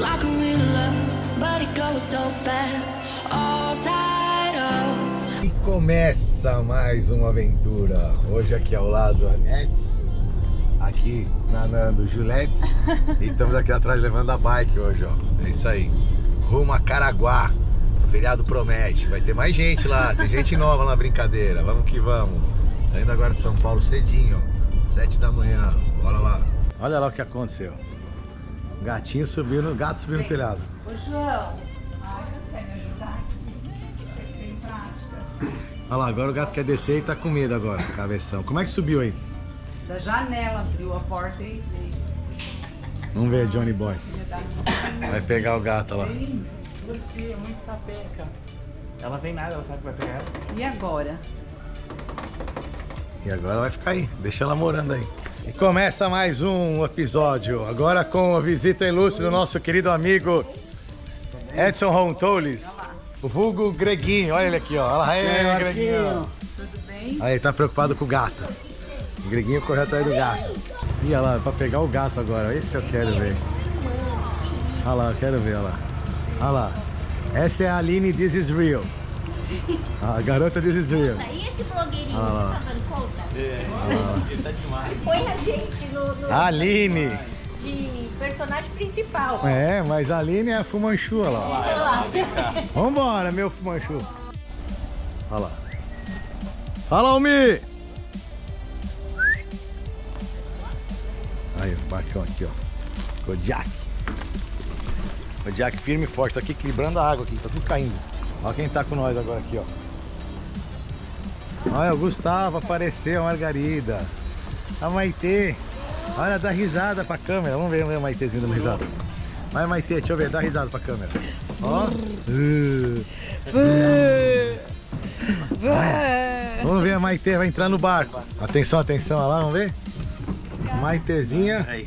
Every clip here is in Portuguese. like a real love, but it goes so fast, all tied up. E começa mais uma aventura. Hoje aqui ao lado da NETS, aqui na NANDO Juliet. E estamos aqui atrás levando a bike hoje, ó. É isso aí. Rumo a Caraguá. O feriado promete. Vai ter mais gente lá. Tem gente nova na brincadeira. Vamos que vamos. Saindo agora de São Paulo cedinho, ó. 7 da manhã. Bora lá. Olha lá o que aconteceu. O gatinho subiu no... gato subiu no telhado. Ô, João. Ah, você quer me ajudar aqui? Tem prática. Olha lá, agora o gato quer descer e tá com medo agora. Cabeção. Como é que subiu aí? Da janela, abriu a porta e veio. Vamos ver, Johnny Boy. Vai pegar o gato lá. Por fim, é muito sapeca. Ela vem nada, ela sabe que vai pegar ela. E agora? E agora vai ficar aí. Deixa ela morando aí. E começa mais um episódio. Agora com a visita ilustre do nosso querido amigo Edson Rontolis. O vulgo Greguinho. Olha ele aqui, ó. Olha aí, Greguinho. Tudo bem? Aí, tá preocupado com o gato. O Greguinho correu atrás do gato. Ih, olha lá, pra pegar o gato agora. Esse eu quero ver. Olha lá, eu quero ver, olha lá. Olha lá. Essa é a Aline, This Is Real. A garota This Is Real. E esse blogueirinho, você tá dando conta? É, ele tá demais. Põe a gente no... Aline! De personagem principal. É, mas a Aline é a Fumanchu, olha lá. Vambora, meu Fumanchu. Olha lá. Fala, Umi! Aí, baixão aqui, ó. Kodiak. Kodiak firme e forte. Tô aqui equilibrando a água aqui, tá tudo caindo. Olha quem tá com nós agora aqui, ó. Olha, o Gustavo apareceu, a Margarida. A Maitê. Olha, dá risada pra câmera. Vamos ver a Maitêzinha dando risada. Vai, Maitê, deixa eu ver, dá risada pra câmera. Ó. Vamos ver a Maitê, vai entrar no barco. Atenção, atenção, olha lá, vamos ver. Maitezinha. Aí.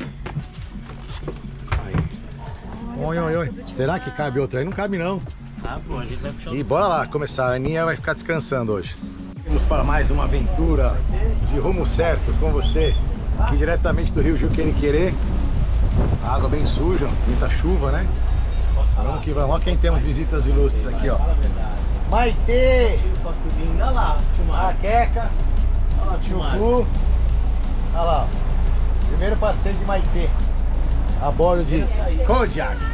Oi, oi, oi. Será que cabe outra aí? Não cabe, não. Ah, pô, a gente vai puxar. E bora lá começar. A Aninha vai ficar descansando hoje. Vamos para mais uma aventura de rumo certo com você, aqui diretamente do rio Juqueriquerê. Água bem suja, muita chuva, né? Vamos que vamos. Olha quem temos visitas ilustres aqui, ó. Maitê! Olha lá. Raqueca. Olha lá, Chucu. Olha lá. Primeiro passeio de Maitê, a bordo de Kodiak.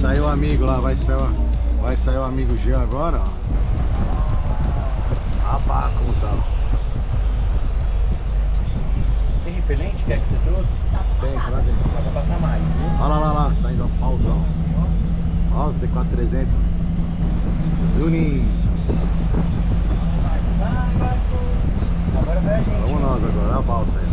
Saiu o amigo lá, vai sair o amigo Jean agora, ó. Rapaz, como tá? Tem repelente, que é que você trouxe? Tem, lá dentro. Dá pra passar mais, viu? Olha lá, lá, saindo uma pausão. Pausa, D4300. Zuninho. Agora vai a gente. Vamos nós agora, olha a balsa aí.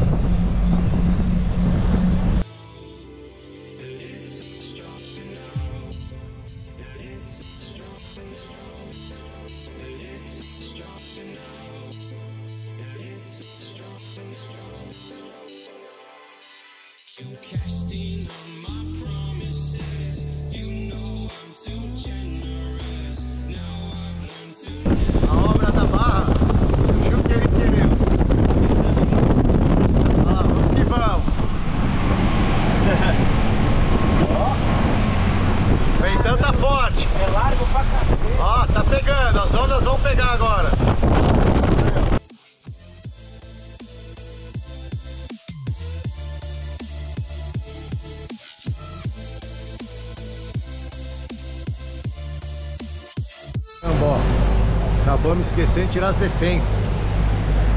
Vamos esquecer de tirar as defensas.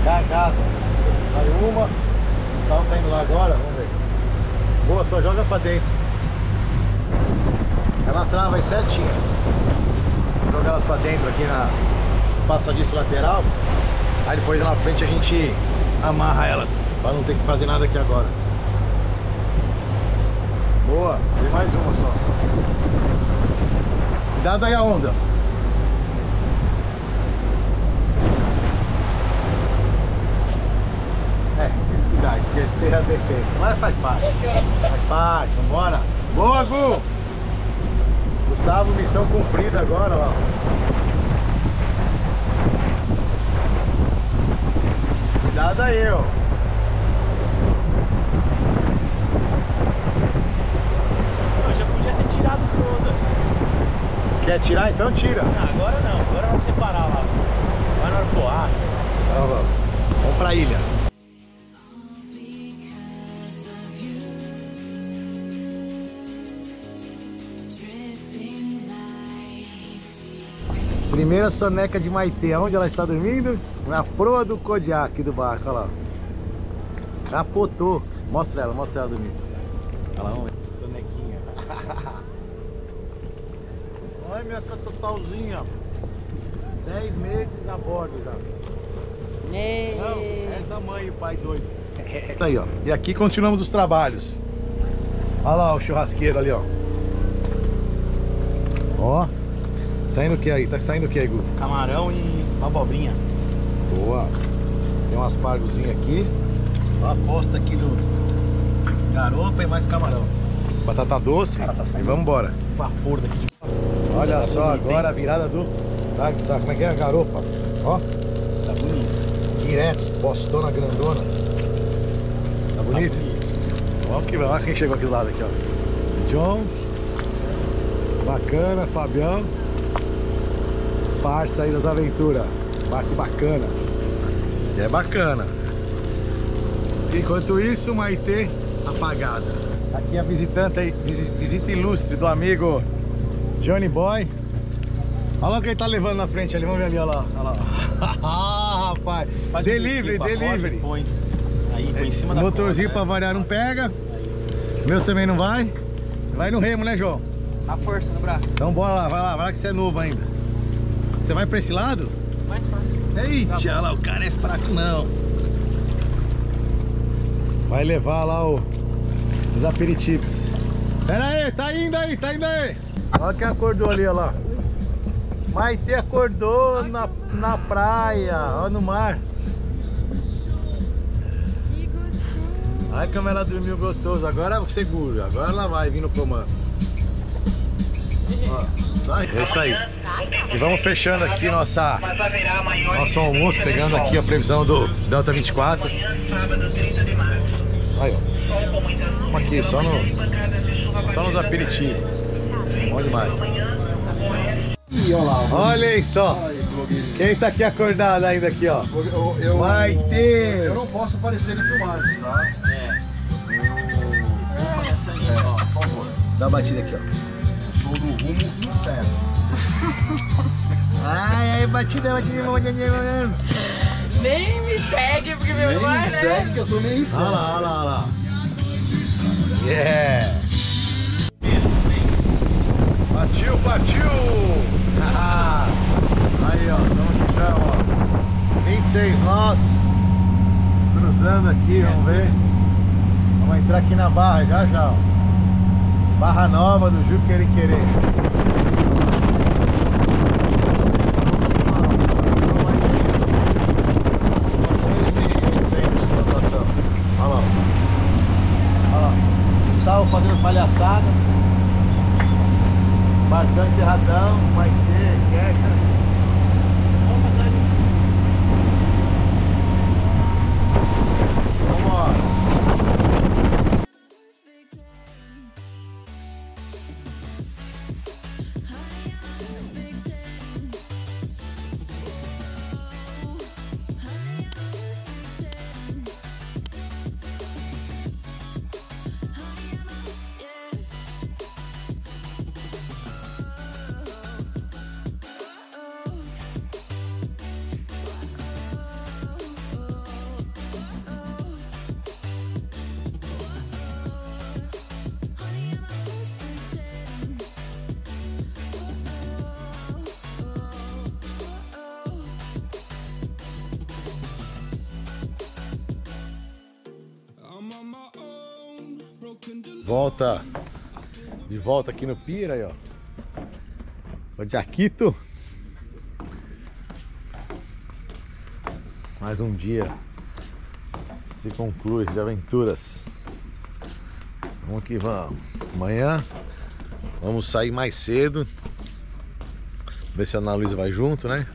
Cagada. Saiu uma. O Gustavo tá indo lá agora. Vamos ver. Boa, só joga pra dentro. Ela trava aí certinho. Vou jogar elas pra dentro aqui na passadiço lateral. Aí depois lá na frente a gente amarra elas. Pra não ter que fazer nada aqui agora. Boa. Tem mais uma só. Cuidado aí a onda. Ah, esquecer a defesa. Mas faz parte. Faz parte, vambora. Boa, Gu! Gustavo, missão cumprida agora, ó. Cuidado aí, ó. Eu já podia ter tirado todas. Quer tirar? Então tira. Não, agora não. Agora vai separar lá. Vai no arpoar, sei lá. Vamos pra ilha. Primeira soneca de Maitê, onde ela está dormindo? Na proa do Kodiak do barco, olha lá. Capotou. Mostra ela dormindo. Olha lá, vamos ver. Sonequinha. Olha minha totalzinha. 10 meses a bordo já. Ei. Não, essa mãe e o pai doido. Aí, ó. E aqui continuamos os trabalhos. Olha lá o churrasqueiro ali, ó. Ó. Saindo o que aí? Tá saindo o que aí, Gu? Camarão e abobrinha. Boa. Tem um aspargozinho aqui. Uma aposta aqui do garopa e mais camarão. Batata doce. Tá e vamos embora. Vapor daqui. Olha só agora a virada do... como é que é a garopa? Ó. Tá bonito. Direto. Postona grandona. Tá bonito? Olha quem chegou aqui do lado aqui, ó. John. Bacana. Fabião. Parça aí das aventuras. Barco bacana. É bacana. Enquanto isso, Maitê apagada. Aqui a visitante, visita ilustre do amigo Johnny Boy. Olha lá o que ele tá levando na frente ali. Vamos ver ali, olha lá. Olha lá. Rapaz. Faz delivery, delivery. Põe aí, põe em cima da motorzinho pra variar, não pega. Meus também não vai. Vai no remo, né, João? A força no braço. Então bora lá, vai lá que você é novo ainda. Você vai pra esse lado? Mais fácil. Eita, olha lá, o cara é fraco não. Vai levar lá os aperitivos. Pera aí, tá indo aí, tá indo aí. Olha quem acordou ali, olha lá. Maitê acordou na praia, olha no mar. Que gostoso. Olha como ela dormiu gostoso, agora seguro, agora ela vai vir no comando. Ó. É isso aí. E vamos fechando aqui nosso almoço, pegando aqui a previsão do Delta 24. Aí, ó. Vamos aqui, só nos aperitivos. Bom demais. Olha aí só. Quem tá aqui acordado ainda aqui, ó. Vai ter. Eu não posso aparecer em filmagens, tá? É. Essa aí, ó, por favor. Dá uma batida aqui, ó. Do rumo incerto. Ai, batida, nem me segue, porque meu irmão. Nem me segue, que eu sou meio insano. Olha lá. Yeah! Partiu! Aí, ó, estamos já, ó. 26 nós. Cruzando aqui, vamos ver. Vamos entrar aqui na barra já. Barra Nova do Juqueriquerê. Olha lá. Gustavo fazendo palhaçada. Bastante erradão. Maitê, queca. De volta aqui no Pira aí, ó. O Jaquito. Mais um dia se se conclui de aventuras. Vamos que vamos. Amanhã vamos sair mais cedo. Ver se a Ana Luísa vai junto, né?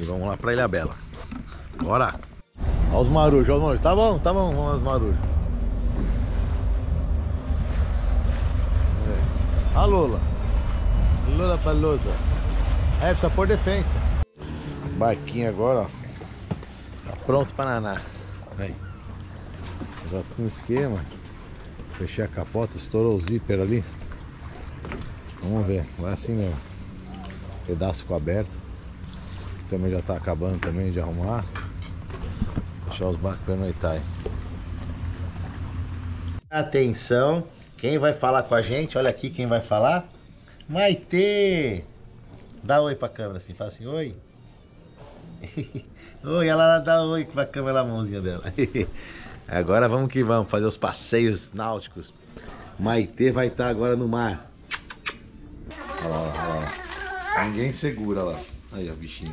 E vamos lá pra Ilhabela. Bora! Olha os marujos, olha os marujos. Tá bom, vamos aos marujos. A Lula. Lula Palusa. É, precisa pôr defensa. Barquinho agora, ó. Pronto para naná. Aí. Já com um esquema. Fechei a capota, estourou o zíper ali. Vamos ver, vai assim mesmo. Pedaço ficou aberto. Também já tá acabando também de arrumar. Deixar os barcos para noitar aí. Atenção, quem vai falar com a gente? Olha aqui quem vai falar. Maitê! Dá oi pra câmera assim, fala assim, oi. Oi, ela dá oi com a câmera na mãozinha dela. Agora vamos que vamos fazer os passeios náuticos. Maitê vai estar agora no mar. Olha lá, olha lá. Ninguém segura, olha lá. Aí, ó, bichinho.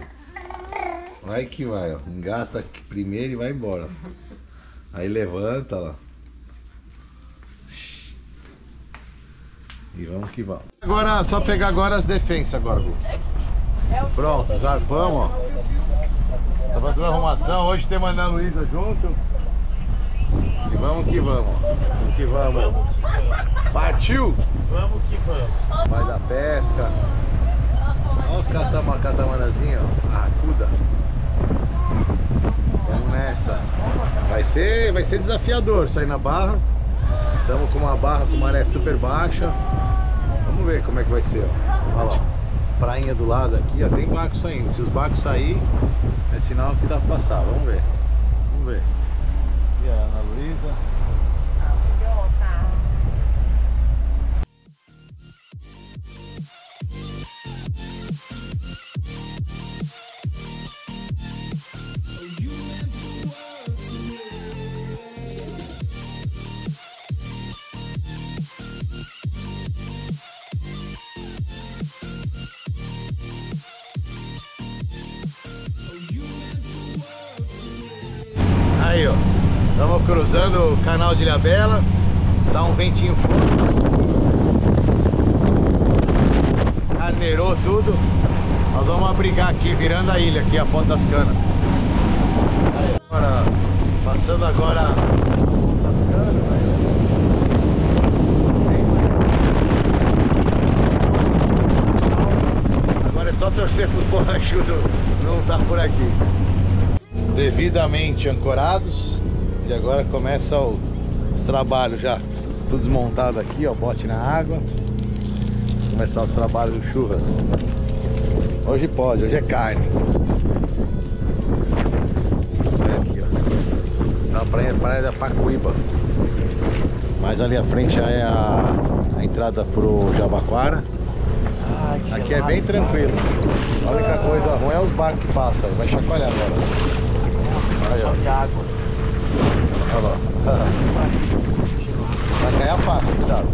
Vai que vai, ó. Engata aqui primeiro e vai embora. Aí levanta, olha lá. E vamos que vamos. Agora, só pegar agora as defensas agora, Gu. Pronto, os arpão, ó. Tá fazendo arrumação, hoje tem a Ana Luísa junto. E vamos que vamos. Vamos que vamos. Partiu? Vamos que vamos. Vai da pesca. Olha os catamanazinhos, ó. Arracuda. Vamos nessa. Vai ser desafiador sair na barra. Estamos com uma barra com maré super baixa. Vamos ver como é que vai ser, ó. Olha lá. Prainha do lado aqui, ó, tem barco saindo. Se os barcos saírem, é sinal que dá pra passar. Vamos ver. Vamos ver. E a Ana Luísa. Aí, ó, estamos cruzando o canal de Ilhabela, dá um ventinho forte, carneirou tudo, nós vamos abrigar aqui, virando a ilha, aqui a Ponta das Canas. Aí, agora, passando agora a Ponta das Canas, né? Agora é só torcer para os borrachudos não estar por aqui. Devidamente ancorados e agora começa os trabalhos, já tudo desmontado aqui, ó, bote na água, começar os trabalhos do churras. Hoje pode, hoje é carne. É aqui, ó. Tá a praia da Pacuíba, mas ali à frente já é a entrada pro Jabaquara. Ai, aqui é bem tranquilo. A única coisa ruim é os barcos que passam, vai chacoalhar agora. Aí, ó. Só de água. Olha lá. Vai cair a faca, cuidado.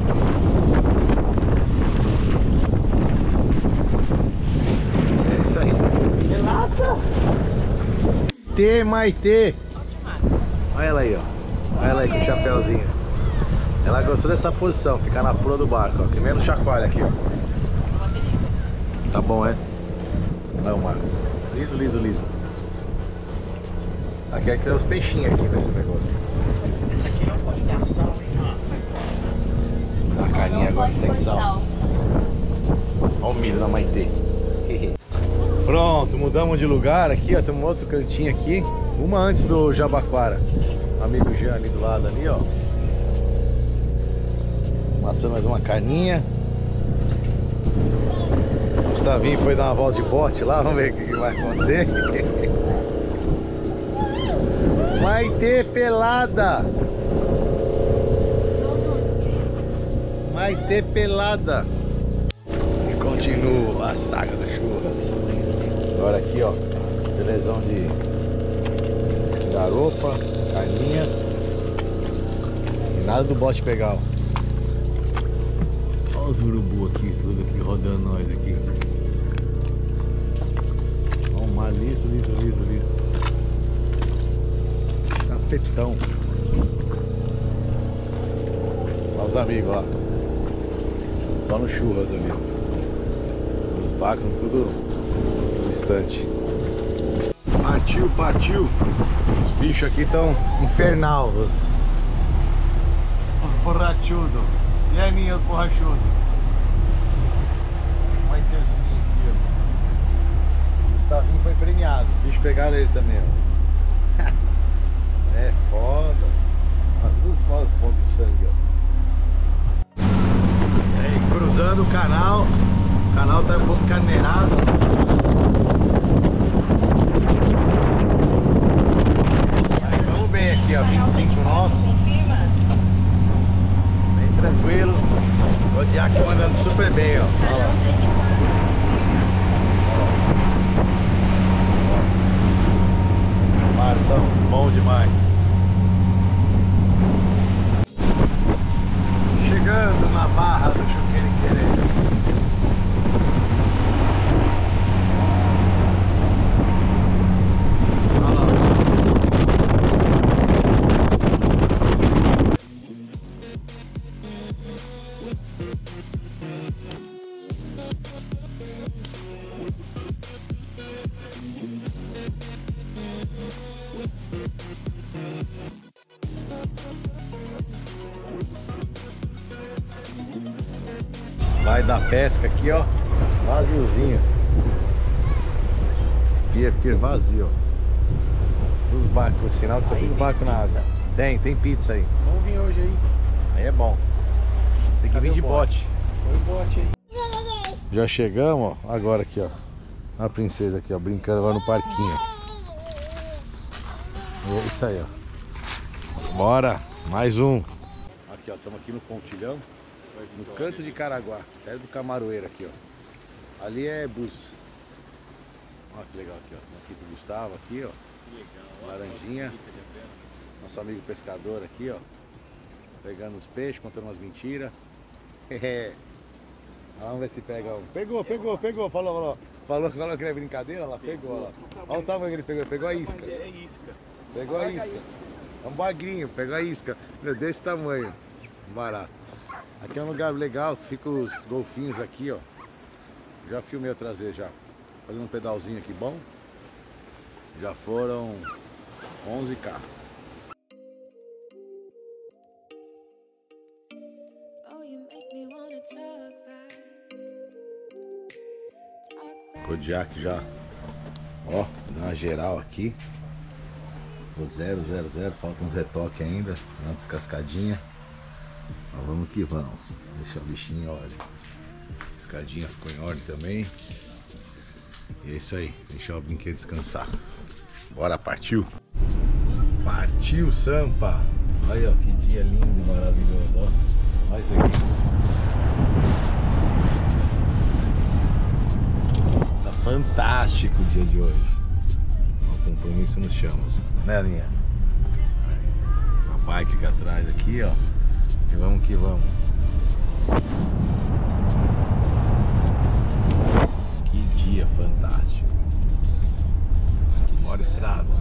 É isso aí. Gelata! Maitê, Maitê! Olha ela aí, ó. Olha ela aí com o chapéuzinho. Ela gostou dessa posição, ficar na proa do barco, ó. Que menos chacoalha aqui, ó. Tá bom, é? Olha o mar. Liso, liso, liso. Aqui é que tem os peixinhos aqui nesse negócio. Esse aqui não pode ter sal, hein? A carinha agora sem sal. Olha o milho da Maitê. Pronto, mudamos de lugar aqui, ó. Tem um outro cantinho aqui. Uma antes do Jabaquara. O amigo Jean ali do lado ali, ó. Passando mais uma carninha. O Gustavinho foi dar uma volta de bote lá, vamos ver o que vai acontecer. Maitê pelada! Maitê pelada! E continua a saga das churras. Agora aqui, ó, belezão de garopa, carninha. E nada do bote pegar, ó. Olha os urubu aqui, tudo aqui rodando nós aqui. Olha o mar liso, liso, liso, liso. competição. Olha os amigos lá. Só no churras ali. Os barcos tudo distante. Partiu, partiu. Os bichos aqui estão infernal. Os borrachudos. E aí, minha borrachudos? Vai ter esse aqui, ó. O Gustavinho foi premiado. Os bichos pegaram ele também, ó. É foda. Mas todos os pontos de sangue, ó. E aí, cruzando o canal. O canal tá um pouco carneirado. Aqui, ó, 25 nós, bem tranquilo. O Kodiak andando super bem, ó. Olha lá. Marzão, bom demais. Chegando na barra do Juqueriquerê. Vai da pesca aqui, ó, vaziozinho. Pier vazio, ó. Todos os barcos, sinal que todos os barcos na água. Tem pizza aí. Vamos vir hoje aí. Aí é bom. Tem que vir de bote. Põe o bote aí. Já chegamos, ó, agora aqui, ó. A princesa aqui, ó, brincando agora no parquinho. E é isso aí, ó. Bora, mais um. Aqui, ó, estamos aqui no pontilhão. No canto de Caraguá, perto do Camaroeiro aqui, ó. Ali é Búzios. Olha que legal aqui, ó. Aqui do Gustavo aqui, ó. Laranjinha. Nosso amigo pescador aqui, ó. Pegando os peixes, contando umas mentiras. Vamos ver se pega um. Pegou. Falou que era brincadeira, lá pegou, lá. Olha o tamanho que ele pegou. Pegou a isca. Pegou a isca. É um bagrinho, pegou a isca. Meu, desse tamanho. Barato. Aqui é um lugar legal que fica os golfinhos aqui, ó. Já filmei outras vezes já. Fazendo um pedalzinho aqui bom. Já foram 11K. Kodiak já, ó, dá uma geral aqui. Tô 000, faltam uns retoques ainda. Dá uma descascadinha. Mas vamos que vamos, deixar o bichinho em ordem. Escadinha ficou em ordem também. E é isso aí, deixar o brinquedo descansar. Bora, partiu! Partiu, Sampa! Olha que dia lindo e maravilhoso, ó. Olha isso aqui. Tá fantástico o dia de hoje. O compromisso nos chama, né, Aninha? A bike aqui atrás, aqui, ó. E vamos que vamos. Que dia fantástico. Bora estrada.